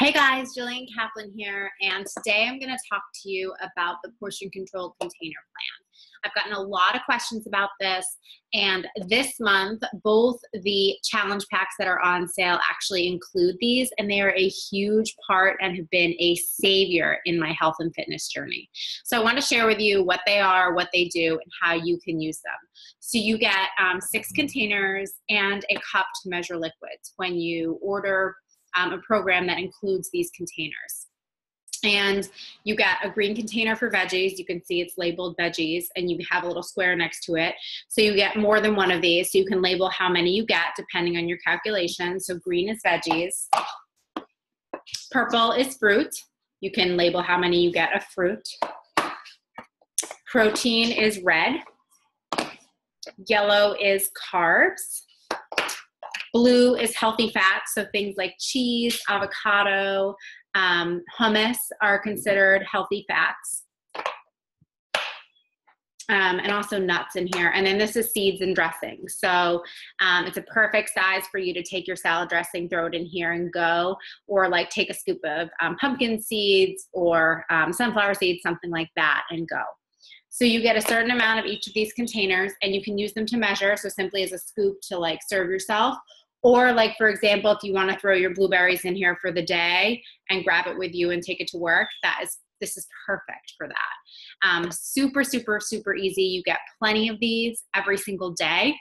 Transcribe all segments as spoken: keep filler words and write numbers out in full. Hey guys, Jillian Kaplan here, and today I'm going to talk to you about the Portion Controlled Container Plan. I've gotten a lot of questions about this, and this month both the challenge packs that are on sale actually include these, and they are a huge part and have been a savior in my health and fitness journey. So I want to share with you what they are, what they do, and how you can use them. So you get um, six containers and a cup to measure liquids when you order Um, a program that includes these containers. And you get a green container for veggies. You can see it's labeled veggies, and you have a little square next to it. So you get more than one of these. So you can label how many you get depending on your calculation. So green is veggies. Purple is fruit. You can label how many you get of fruit. Protein is red. Yellow is carbs. Blue is healthy fats, so things like cheese, avocado, um, hummus are considered healthy fats. Um, and also nuts in here. And then this is seeds and dressing. So um, it's a perfect size for you to take your salad dressing, throw it in here and go, or like take a scoop of um, pumpkin seeds or um, sunflower seeds, something like that, and go. So you get a certain amount of each of these containers, and you can use them to measure, so simply as a scoop to like serve yourself. Or like, for example, if you want to throw your blueberries in here for the day and grab it with you and take it to work, that is, this is perfect for that. Um, super, super, super easy. You get plenty of these every single day.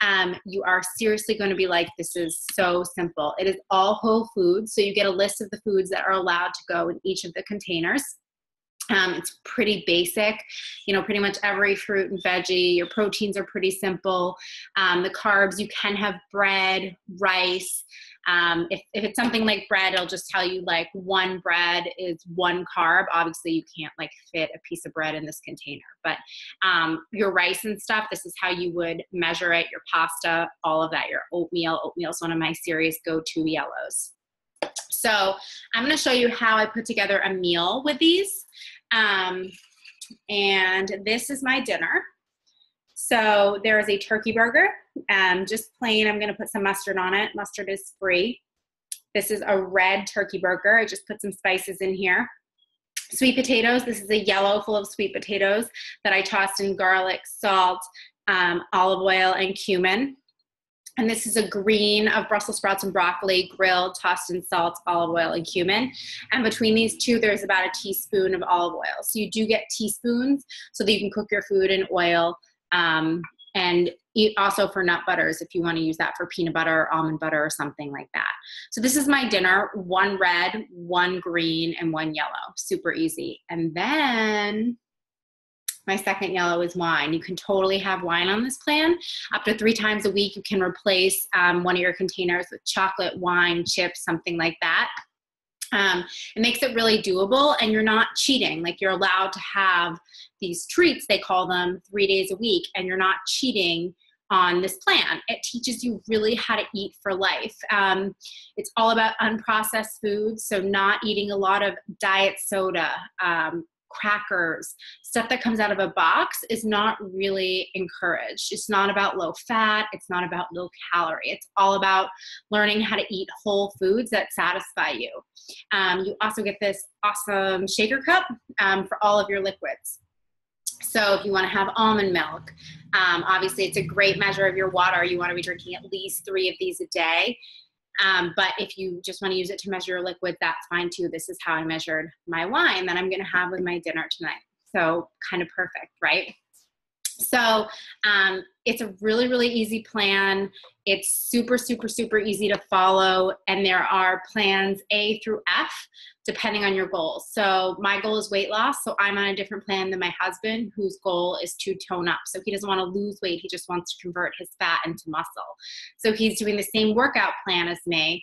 Um, you are seriously going to be like, this is so simple. It is all whole foods. So you get a list of the foods that are allowed to go in each of the containers. Um, it's pretty basic, you know, pretty much every fruit and veggie. Your proteins are pretty simple. Um, the carbs, you can have bread, rice. Um, if, if it's something like bread, it'll just tell you like one bread is one carb. Obviously, you can't like fit a piece of bread in this container, but um, your rice and stuff, this is how you would measure it. Your pasta, all of that, your oatmeal. Oatmeal is one of my series go-to yellows. So I'm going to show you how I put together a meal with these. Um, and this is my dinner. So there is a turkey burger, um, just plain. I'm going to put some mustard on it. Mustard is free. This is a red turkey burger. I just put some spices in here. Sweet potatoes. This is a yellow full of sweet potatoes that I tossed in garlic, salt, um, olive oil, and cumin. And this is a green of Brussels sprouts and broccoli, grilled, tossed in salt, olive oil, and cumin. And between these two, there's about a teaspoon of olive oil. So you do get teaspoons so that you can cook your food in oil, um, and eat also for nut butters if you want to use that for peanut butter or almond butter or something like that. So this is my dinner, one red, one green, and one yellow. Super easy. And then my second yellow is wine. You can totally have wine on this plan. Up to three times a week, you can replace um, one of your containers with chocolate, wine, chips, something like that. Um, it makes it really doable, and you're not cheating. Like, you're allowed to have these treats, they call them, three days a week, and you're not cheating on this plan. It teaches you really how to eat for life. Um, it's all about unprocessed foods, so not eating a lot of diet soda, um, crackers, stuff that comes out of a box is not really encouraged. It's not about low fat. It's not about low calorie. It's all about learning how to eat whole foods that satisfy you. Um, you also get this awesome shaker cup um, for all of your liquids. So if you want to have almond milk, um, obviously it's a great measure of your water. You want to be drinking at least three of these a day. Um, but if you just want to use it to measure your liquid, that's fine too. This is how I measured my wine that I'm going to have with my dinner tonight. So kind of perfect, right? So um, it's a really, really easy plan. It's super, super, super easy to follow. And there are plans A through F, depending on your goals. So my goal is weight loss. So I'm on a different plan than my husband, whose goal is to tone up. So he doesn't want to lose weight. He just wants to convert his fat into muscle. So he's doing the same workout plan as me,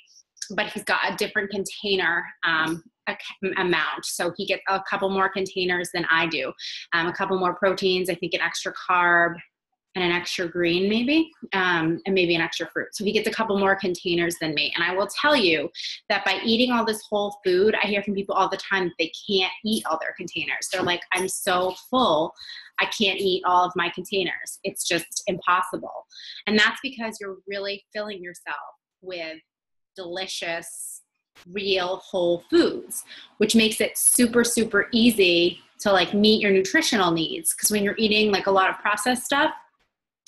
but he's got a different container um, amount. So he gets a couple more containers than I do, um, a couple more proteins, I think an extra carb and an extra green maybe, um, and maybe an extra fruit. So he gets a couple more containers than me. And I will tell you that by eating all this whole food, I hear from people all the time that they can't eat all their containers. They're like, I'm so full, I can't eat all of my containers. It's just impossible. And that's because you're really filling yourself with delicious real whole foods, which makes it super, super easy to like meet your nutritional needs. Because when you're eating like a lot of processed stuff,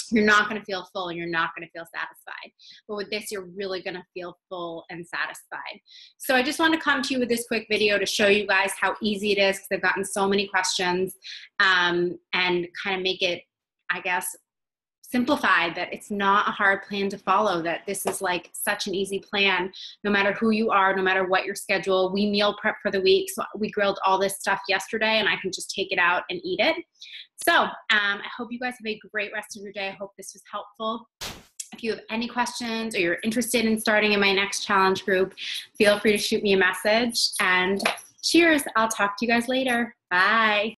you're not going to feel full. You're not going to feel satisfied. But with this, you're really going to feel full and satisfied. So I just want to come to you with this quick video to show you guys how easy it is, because I've gotten so many questions, um, and kind of make it, I guess, simplified, that it's not a hard plan to follow, that this is like such an easy plan, no matter who you are, no matter what your schedule. We meal prep for the week. So we grilled all this stuff yesterday and I can just take it out and eat it. So um, I hope you guys have a great rest of your day. I hope this was helpful. If you have any questions or you're interested in starting in my next challenge group, feel free to shoot me a message, and cheers. I'll talk to you guys later. Bye.